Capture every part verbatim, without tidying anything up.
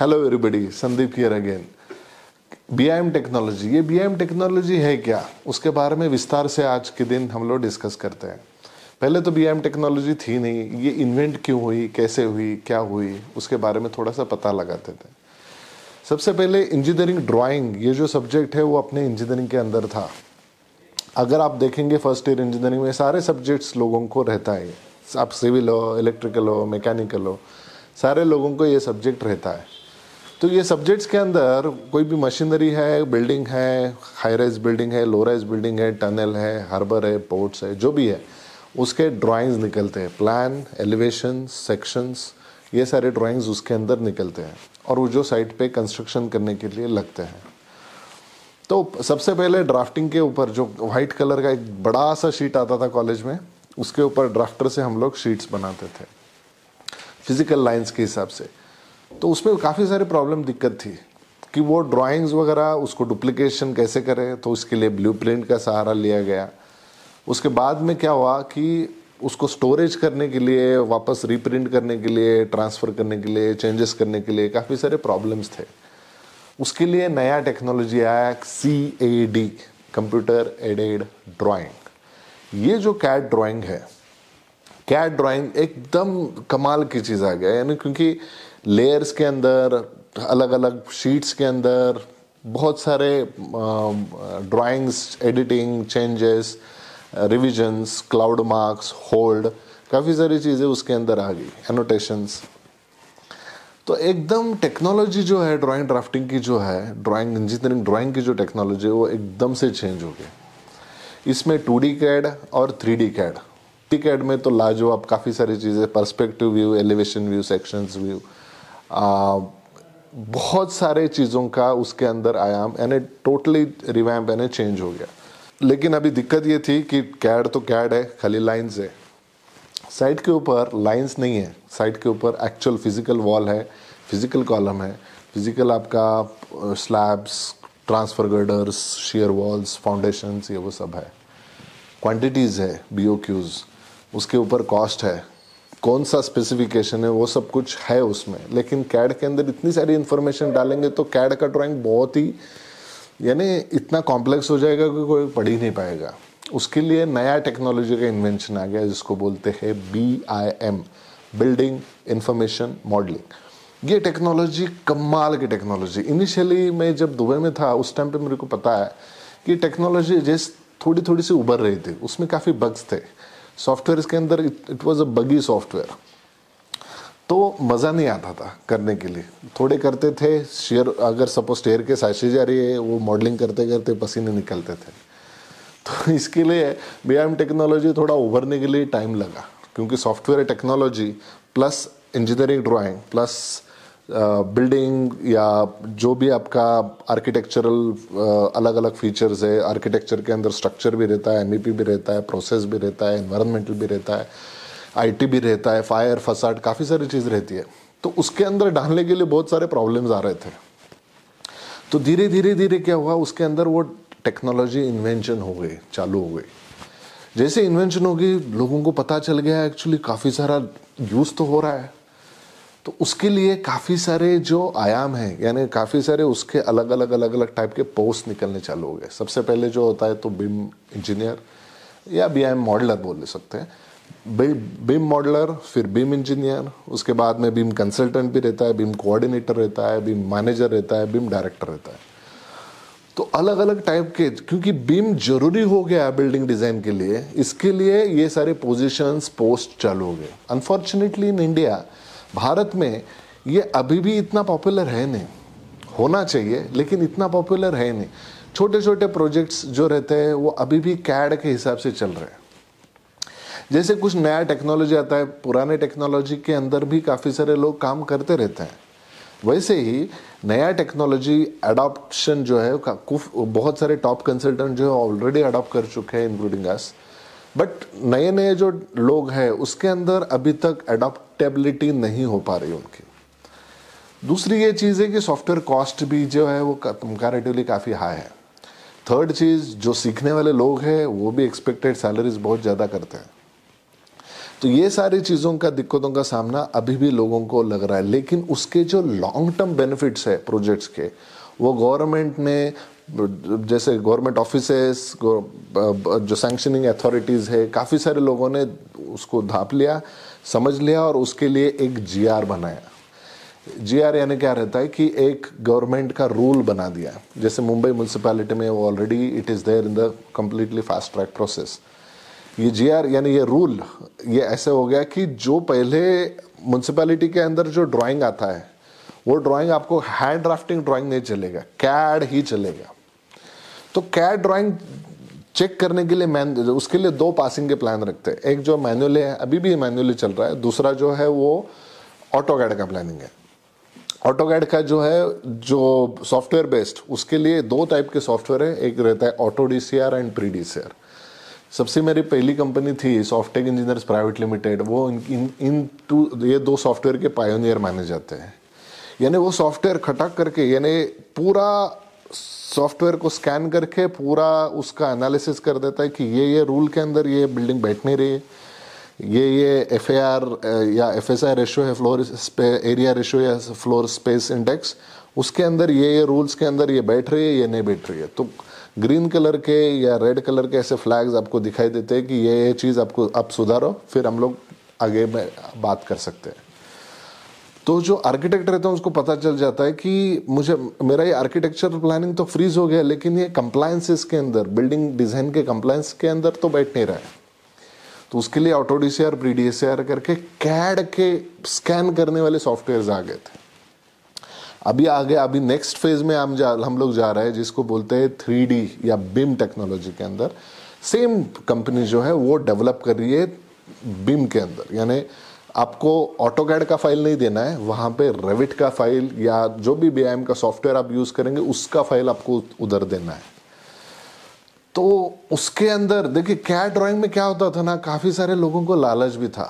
Hello everybody, Sandeep here again. BIM technology, ये BIM technology है क्या, उसके बारे में विस्तार से आज के दिन हम लोग डिस्कस करते हैं। पहले तो बीआईएम टेक्नोलॉजी थी नहीं, ये इन्वेंट क्यों हुई, कैसे हुई, क्या हुई, उसके बारे में थोड़ा सा पता लगाते थे। सबसे पहले इंजीनियरिंग ड्राइंग, ये जो सब्जेक्ट है वो अपने इंजीनियरिंग के अंदर था। अगर आप देखेंगे फर्स्ट ईयर इंजीनियरिंग में सारे सब्जेक्ट्स लोगों को रहता है, आप सिविल हो, इलेक्ट्रिकल हो, मैकेनिकल हो, सारे लोगों को ये सब्जेक्ट रहता है। तो ये सब्जेक्ट्स के अंदर कोई भी मशीनरी है, बिल्डिंग है, हाई राइज बिल्डिंग है, लो राइज बिल्डिंग है, टनल है, हार्बर है, पोर्ट्स है, जो भी है उसके ड्राइंग्स निकलते हैं। प्लान, एलिवेशन, सेक्शंस, ये सारे ड्राइंग्स उसके अंदर निकलते हैं और वो जो साइट पे कंस्ट्रक्शन करने के लिए लगते हैं। तो सबसे पहले ड्राफ्टिंग के ऊपर जो वाइट कलर का एक बड़ा सा शीट आता था कॉलेज में, उसके ऊपर ड्राफ्टर से हम लोग शीट्स बनाते थे फिजिकल लाइंस के हिसाब से। तो उसमें काफ़ी सारी प्रॉब्लम दिक्कत थी कि वो ड्राइंग्स वगैरह उसको डुप्लीकेशन कैसे करें, तो उसके लिए ब्लूप्रिंट का सहारा लिया गया। उसके बाद में क्या हुआ कि उसको स्टोरेज करने के लिए, वापस रीप्रिंट करने के लिए, ट्रांसफ़र करने के लिए, चेंजेस करने के लिए काफ़ी सारे प्रॉब्लम्स थे। उसके लिए नया टेक्नोलॉजी आया C A D, computer aided drawing. ये जो कैड ड्राइंग है, कैड ड्राइंग एकदम कमाल की चीज़ आ गया, यानी क्योंकि लेयर्स के अंदर, अलग अलग शीट्स के अंदर बहुत सारे drawings, editing, changes, revisions, cloud marks, hold, काफ़ी सारी चीज़ें उसके अंदर आ गई, एनोटेशंस। तो एकदम टेक्नोलॉजी जो है ड्राइंग ड्राफ्टिंग की, जो है ड्राइंग इंजीनियरिंग ड्राइंग की जो टेक्नोलॉजी है वो एकदम से चेंज हो गई। इसमें टू डी कैड और three D CAD three D CAD में तो लाजवाब काफ़ी सारी चीज़ें, perspective view, elevation view, sections view, बहुत सारे चीज़ों का उसके अंदर आयाम यानी टोटली रिवैम्प यानी चेंज हो गया। लेकिन अभी दिक्कत ये थी कि कैड तो कैड है, खाली लाइंस है, साइट के ऊपर लाइंस नहीं है। साइट के ऊपर एक्चुअल फिजिकल वॉल है, फिजिकल कॉलम है, फिजिकल आपका slabs, transfer girders, shear walls, foundations, ये वो सब है। क्वांटिटीज़ है, बी ओ क्यूज़, उसके ऊपर कॉस्ट है, कौन सा स्पेसिफिकेशन है, वो सब कुछ है उसमें। लेकिन कैड के अंदर इतनी सारी इन्फॉर्मेशन डालेंगे तो कैड का ड्राइंग बहुत ही यानी इतना कॉम्प्लेक्स हो जाएगा कि कोई पढ़ ही नहीं पाएगा। उसके लिए नया टेक्नोलॉजी का इन्वेंशन आ गया जिसको बोलते हैं B I M, building information modelling. ये टेक्नोलॉजी कमाल की टेक्नोलॉजी। इनिशियली मैं जब दुबई में था उस टाइम पे मेरे को पता है कि टेक्नोलॉजी जिस थोड़ी थोड़ी सी उभर रही थी, उसमें काफ़ी बग्स थे सॉफ्टवेयर के अंदर, इट वॉज अ बगी सॉफ्टवेयर, तो मज़ा नहीं आता था करने के लिए। थोड़े करते थे शेयर, अगर सपोज स्टेयर के साइज़ जा रही है वो मॉडलिंग करते करते पसीने निकलते थे। तो इसके लिए बीआईएम टेक्नोलॉजी थोड़ा उभरने के लिए टाइम लगा, क्योंकि software technology plus engineering drawing plus building uh, या जो भी आपका आर्किटेक्चरल uh, अलग अलग फीचर्स है, आर्किटेक्चर के अंदर स्ट्रक्चर भी रहता है, एम ई पी भी रहता है, प्रोसेस भी रहता है, एनवायरमेंटल भी रहता है, आई टी भी रहता है, फायर फसाड, काफ़ी सारी चीज़ रहती है। तो उसके अंदर डालने के लिए बहुत सारे प्रॉब्लम्स आ रहे थे। तो धीरे धीरे धीरे क्या हुआ, उसके अंदर वो टेक्नोलॉजी इन्वेंशन हो गई, चालू हो गई। जैसे इन्वेंशन हो गई लोगों को पता चल गया एक्चुअली काफ़ी सारा यूज़ तो हो रहा है, तो उसके लिए काफ़ी सारे जो आयाम हैं यानी काफ़ी सारे उसके अलग अलग अलग अलग टाइप के पोस्ट निकलने चालू हो गए। सबसे पहले जो होता है तो बिम इंजीनियर या बीआईएम मॉडलर बोल सकते हैं, बिम मॉडलर, फिर बिम इंजीनियर, उसके बाद में बिम कंसल्टेंट भी रहता है, बिम कोऑर्डिनेटर रहता है, बिम मैनेजर रहता है, बिम डायरेक्टर रहता है। तो अलग अलग टाइप के, क्योंकि बीम जरूरी हो गया बिल्डिंग डिज़ाइन के लिए, इसके लिए ये सारे पोजीशंस पोस्ट चालू हो गए। अनफॉर्चुनेटली इन इंडिया, भारत में ये अभी भी इतना पॉपुलर है नहीं, होना चाहिए लेकिन इतना पॉपुलर है नहीं। छोटे छोटे प्रोजेक्ट्स जो रहते हैं वो अभी भी कैड के हिसाब से चल रहे हैं। जैसे कुछ नया टेक्नोलॉजी आता है, पुराने टेक्नोलॉजी के अंदर भी काफ़ी सारे लोग काम करते रहते हैं, वैसे ही नया टेक्नोलॉजी अडॉप्शन जो है बहुत सारे टॉप कंसल्टेंट जो है ऑलरेडी अडॉप्ट कर चुके हैं इंक्लूडिंग अस, बट नए नए जो लोग हैं उसके अंदर अभी तक अडॉप्टेबिलिटी नहीं हो पा रही उनकी। दूसरी ये चीज़ है कि सॉफ्टवेयर कॉस्ट भी जो है वो कंपैरेटिवली काफ़ी हाई है। थर्ड चीज़, जो सीखने वाले लोग हैं वो भी एक्सपेक्टेड सैलरीज बहुत ज़्यादा करते हैं। तो ये सारी चीज़ों का दिक्कतों का सामना अभी भी लोगों को लग रहा है, लेकिन उसके जो लॉन्ग टर्म बेनिफिट्स है प्रोजेक्ट्स के, वो गवर्नमेंट ने, जैसे गवर्नमेंट ऑफिसेस, जो सैंक्शनिंग अथॉरिटीज़ है, काफ़ी सारे लोगों ने उसको धाप लिया, समझ लिया और उसके लिए एक जीआर बनाया। जीआर यानी क्या रहता है कि एक गवर्नमेंट का रूल बना दिया। जैसे मुंबई म्युनिसिपैलिटी में वो already it is there in the completely fast track process. ये जीआर यानी ये रूल ये ऐसे हो गया कि जो पहले म्युनिसिपैलिटी के अंदर जो ड्राइंग आता है वो ड्राइंग आपको हैंड ड्राफ्टिंग ड्राइंग नहीं चलेगा, कैड ही चलेगा। तो कैड ड्राइंग चेक करने के लिए मैन उसके लिए दो पासिंग के प्लान रखते हैं। एक जो मैनुअली है, अभी भी मैनुअली चल रहा है, दूसरा जो है वो ऑटो कैड का प्लानिंग है। ऑटो कैड का जो है जो सॉफ्टवेयर बेस्ड, उसके लिए दो टाइप के सॉफ्टवेयर है, एक रहता है auto D C R and pre D C R. सबसे मेरी पहली कंपनी थी सॉफ्टटेक इंजीनियर्स प्राइवेट लिमिटेड, वो इन इन, इन टू ये दो सॉफ्टवेयर के पायोनियर माने जाते हैं। यानी वो सॉफ्टवेयर खटक करके, यानी पूरा सॉफ्टवेयर को स्कैन करके पूरा उसका एनालिसिस कर देता है कि ये ये रूल के अंदर ये बिल्डिंग बैठ नहीं रही है, ये ये एफ ए आर या एफ एस आई रेशो है, फ्लोर एरिया रेशो या फ्लोर स्पेस इंडेक्स, उसके अंदर ये ये रूल्स के अंदर ये बैठ रही है, ये नहीं बैठ रही है। तो ग्रीन कलर के या रेड कलर के ऐसे फ्लैग्स आपको दिखाई देते हैं कि ये ये चीज़ आपको आप सुधारो, फिर हम लोग आगे बात कर सकते हैं। तो जो आर्किटेक्ट रहता है उसको पता चल जाता है कि मुझे मेरा ये आर्किटेक्चर प्लानिंग तो फ्रीज हो गया, लेकिन ये कंप्लायंसेस के अंदर, बिल्डिंग डिज़ाइन के कंप्लायंस के अंदर तो बैठ नहीं रहा है। तो उसके लिए auto D C R, pre D C R करके कैड के स्कैन करने वाले सॉफ्टवेयर्स आ गए थे। अभी आ गया, अभी नेक्स्ट फेज में हम जा हम लोग जा रहे हैं जिसको बोलते हैं थ्री डी या बिम टेक्नोलॉजी के अंदर। सेम कंपनी जो है वो डेवलप कर रही है बिम के अंदर, यानी आपको ऑटो कैड का फाइल नहीं देना है, वहाँ पे रेविट का फाइल या जो भी बी आई एम का सॉफ्टवेयर आप यूज़ करेंगे उसका फाइल आपको उधर देना है। तो उसके अंदर देखिए कैड ड्राइंग में क्या होता था ना, काफ़ी सारे लोगों को लालच भी था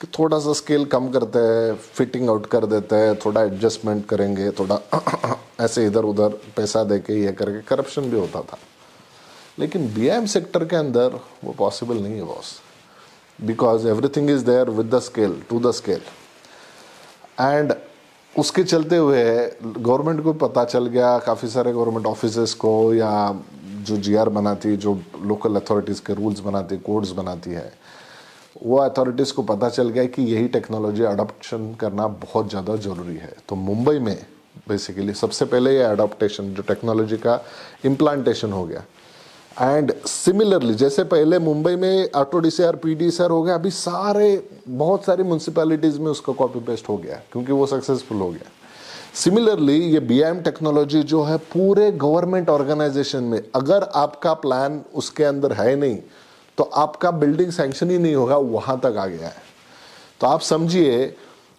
कि थोड़ा सा स्केल कम करते हैं, फिटिंग आउट कर देते हैं, थोड़ा एडजस्टमेंट करेंगे, थोड़ा ऐसे इधर उधर पैसा दे के ये करके करप्शन भी होता था। लेकिन बी आई एम सेक्टर के अंदर वो पॉसिबल नहीं है boss, because everything is there with the scale, to the scale. And उसके चलते हुए गवर्नमेंट को पता चल गया, काफ़ी सारे गवर्नमेंट ऑफिसेस को या जो जीआर बनाती है, जो लोकल अथॉरिटीज़ के रूल्स बनाती है, कोड्स बनाती है, वो अथॉरिटीज़ को पता चल गया कि यही टेक्नोलॉजी अडॉप्शन करना बहुत ज़्यादा ज़रूरी है। तो मुंबई में बेसिकली सबसे पहले ये अडॉप्टेशन जो टेक्नोलॉजी का इम्प्लांटेशन हो गया। एंड सिमिलरली जैसे पहले मुंबई में auto D C R, P D C R हो गया, अभी सारे बहुत सारी म्यूनसिपैलिटीज़ में उसका कॉपी पेस्ट हो गया क्योंकि वो सक्सेसफुल हो गया। सिमिलरली ये बी आई एम टेक्नोलॉजी जो है पूरे गवर्नमेंट ऑर्गेनाइजेशन में, अगर आपका प्लान उसके अंदर है नहीं तो आपका बिल्डिंग सैंक्शन ही नहीं होगा, वहाँ तक आ गया है। तो आप समझिए,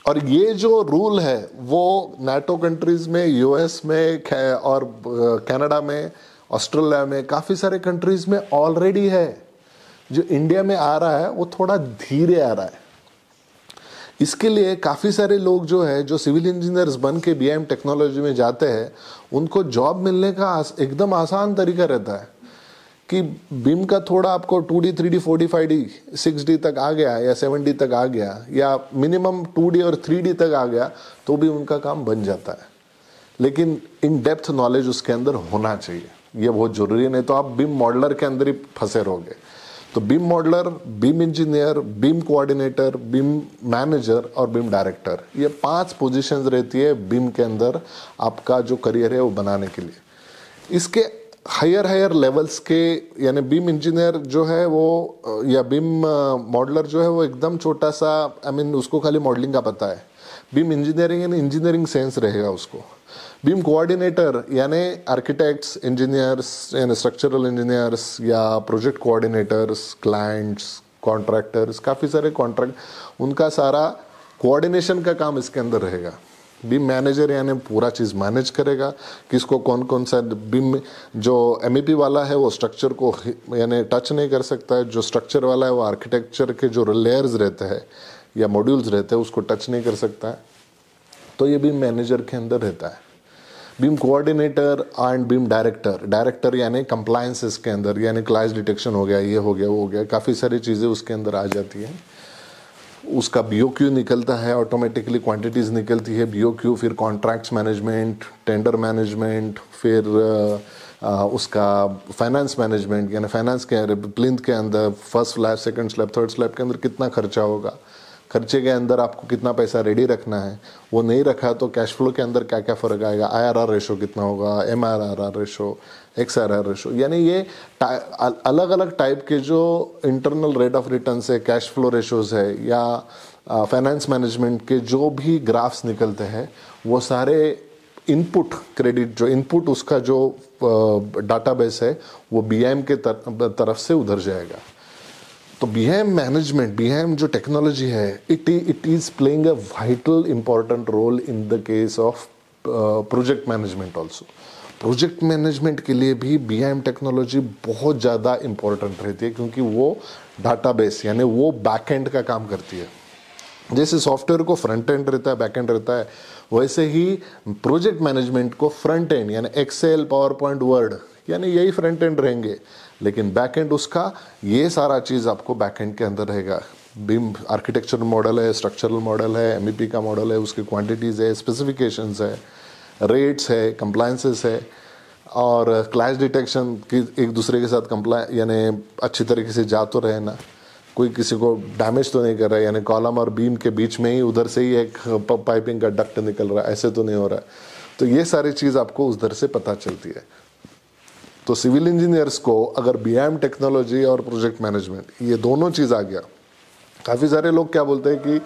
और ये जो रूल है वो नाटो कंट्रीज़ में, यू एस में और कैनेडा में, ऑस्ट्रेलिया में, काफ़ी सारे कंट्रीज़ में ऑलरेडी है। जो इंडिया में आ रहा है वो थोड़ा धीरे आ रहा है। इसके लिए काफ़ी सारे लोग जो है, जो सिविल इंजीनियर्स बन के बी आई एम टेक्नोलॉजी में जाते हैं, उनको जॉब मिलने का एकदम आसान तरीका रहता है कि बीम का थोड़ा आपको two D, three D, four D, five D, six D तक आ गया या सेवन डी तक आ गया या मिनिमम टू डी और थ्री डी तक आ गया तो भी उनका काम बन जाता है। लेकिन इन डेप्थ नॉलेज उसके अंदर होना चाहिए, ये बहुत ज़रूरी है, नहीं तो आप बीम मॉडलर के अंदर ही फंसे रहोगे। तो BIM modeller, BIM engineer, BIM coordinator, BIM manager और बीम डायरेक्टर, ये पांच पोजीशंस रहती है बीम के अंदर आपका जो करियर है वो बनाने के लिए। इसके हायर हायर लेवल्स के, यानी बीम इंजीनियर जो है वो या बीम मॉडलर जो है वो एकदम छोटा सा, आई मीन उसको खाली मॉडलिंग का पता है। बीम इंजीनियरिंग यानी इंजीनियरिंग सेंस रहेगा उसको। बीम कोऑर्डिनेटर यानी आर्किटेक्ट्स, इंजीनियर्स यानी स्ट्रक्चरल इंजीनियर्स या प्रोजेक्ट कोऑर्डिनेटर्स, क्लाइंट्स, कॉन्ट्रैक्टर्स, काफ़ी सारे कॉन्ट्रैक्ट, उनका सारा कोऑर्डिनेशन का काम इसके अंदर रहेगा। बीम मैनेजर यानी पूरा चीज़ मैनेज करेगा, किसको कौन कौन सा, बीम जो एम ई पी वाला है वो स्ट्रक्चर को यानी टच नहीं कर सकता है, जो स्ट्रक्चर वाला है वो आर्किटेक्चर के जो लेयर्स रहते हैं या मॉड्यूल्स रहते हैं उसको टच नहीं कर सकता है, तो ये बीम मैनेजर के अंदर रहता है। BIM coordinator and BIM director, director यानी कंप्लायंसेस के अंदर, यानी क्लैश डिटेक्शन हो गया, ये हो गया, वो हो गया, काफ़ी सारी चीज़ें उसके अंदर आ जाती हैं। उसका बी ओ क्यू निकलता है, ऑटोमेटिकली क्वांटिटीज़ निकलती है, बी ओ क्यू, फिर कॉन्ट्रैक्ट्स मैनेजमेंट, टेंडर मैनेजमेंट, फिर आ, आ, उसका फाइनेंस मैनेजमेंट, यानी फाइनेंस के प्लिंथ के अंदर first slab, second slab, third slab के अंदर कितना खर्चा होगा, खर्चे के अंदर आपको कितना पैसा रेडी रखना है, वो नहीं रखा तो कैश फ्लो के अंदर क्या क्या फ़र्क आएगा, आई आर आर रेशो कितना होगा, M R R R ratio, X R R ratio, यानी ये अलग अलग टाइप के जो इंटरनल रेट ऑफ रिटर्न है, कैश फ्लो रेशोज है या फाइनेंस मैनेजमेंट के जो भी ग्राफ्स निकलते हैं, वो सारे इनपुट क्रेडिट जो इनपुट उसका जो डाटाबेस है वो बी आई एम के तर, तरफ से उधर जाएगा। तो B I M management, B I M जो टेक्नोलॉजी है, it it is playing a vital important role in the case of project management also. Project management के लिए भी बी आई एम टेक्नोलॉजी बहुत ज़्यादा इम्पॉर्टेंट रहती है, क्योंकि वो डाटाबेस यानी वो बैक एंड का काम करती है। जैसे सॉफ्टवेयर को फ्रंट एंड रहता है, बैक एंड रहता है, वैसे ही प्रोजेक्ट मैनेजमेंट को फ्रंट एंड यानी एक्सेल, पावर पॉइंट, वर्ड, यानी यही फ्रंट एंड रहेंगे, लेकिन बैक एंड उसका ये सारा चीज़ आपको बैक एंड के अंदर रहेगा। बीम आर्किटेक्चरल मॉडल है, स्ट्रक्चरल मॉडल है, एम ई पी का मॉडल है, उसकी क्वांटिटीज़ है, स्पेसिफिकेशंस है, रेट्स है, कंप्लायंसेस है, और क्लैश डिटेक्शन की एक दूसरे के साथ कंप्लाई यानी अच्छी तरीके से जा तो रहे ना, कोई किसी को डैमेज तो नहीं कर रहा है, यानी कॉलम और बीम के बीच में ही उधर से ही एक पाइपिंग का डक्ट निकल रहा है, ऐसे तो नहीं हो रहा है। तो ये सारी चीज़ आपको उधर से पता चलती है। तो सिविल इंजीनियर्स को अगर बी आई एम टेक्नोलॉजी और प्रोजेक्ट मैनेजमेंट ये दोनों चीज़ आ गया, काफ़ी सारे लोग क्या बोलते हैं कि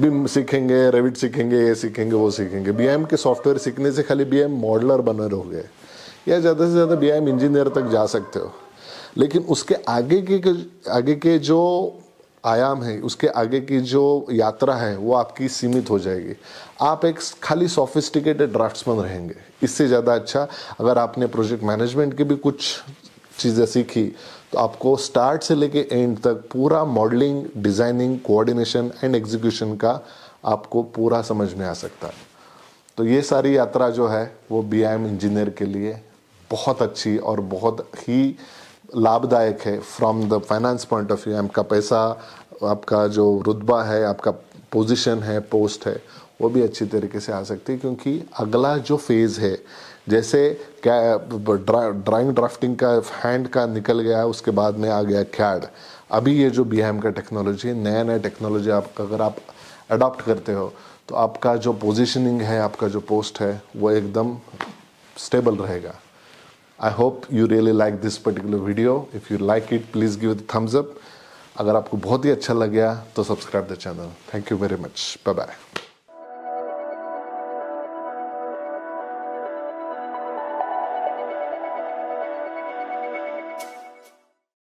बीम सीखेंगे, रेविट सीखेंगे, ये सीखेंगे, वो सीखेंगे। बी आई एम के सॉफ्टवेयर सीखने से खाली बी आई एम मॉडलर बनर हो गए या ज़्यादा से ज़्यादा बी आई एम इंजीनियर तक जा सकते हो, लेकिन उसके आगे के आगे के जो आयाम है, उसके आगे की जो यात्रा है, वो आपकी सीमित हो जाएगी। आप एक खाली सोफिस्टिकेटेड ड्राफ्ट्समैन रहेंगे। इससे ज़्यादा अच्छा अगर आपने प्रोजेक्ट मैनेजमेंट की भी कुछ चीज़ें सीखी तो आपको स्टार्ट से लेके एंड तक पूरा modelling, designing, coordination and execution का आपको पूरा समझ में आ सकता है। तो ये सारी यात्रा जो है वो बी आई एम इंजीनियर के लिए बहुत अच्छी और बहुत ही लाभदायक है from the finance point of view. आपका पैसा, आपका जो रुतबा है, आपका पोजीशन है, पोस्ट है, वो भी अच्छी तरीके से आ सकती है, क्योंकि अगला जो फेज़ है, जैसे क्या ड्राइंग ड्राफ्टिंग का हैंड का निकल गया, उसके बाद में आ गया कैड। अभी ये जो बी आई एम का टेक्नोलॉजी है, नया नया टेक्नोलॉजी आपका अगर आप अडॉप्ट करते हो तो आपका जो पोजीशनिंग है, आपका जो पोस्ट है, वो एकदम स्टेबल रहेगा। I hope you really like this particular video. If you like it, please give it a thumbs up. अगर आपको बहुत ही अच्छा लग गया तो subscribe the channel. Thank you very much, bye bye.